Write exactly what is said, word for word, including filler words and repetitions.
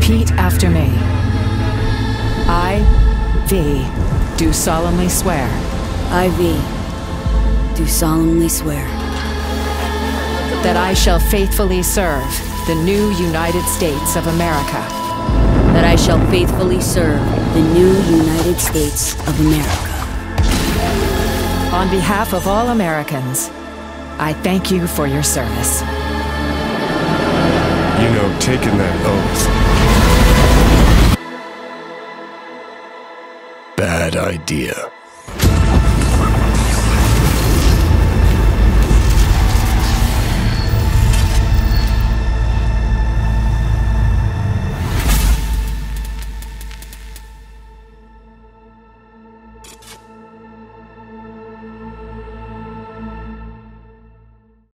Repeat after me. I, V, do solemnly swear. I, V, do solemnly swear that I shall faithfully serve the new United States of America. That I shall faithfully serve the new United States of America. On behalf of all Americans, I thank you for your service. You know, taking that oath. Bad idea.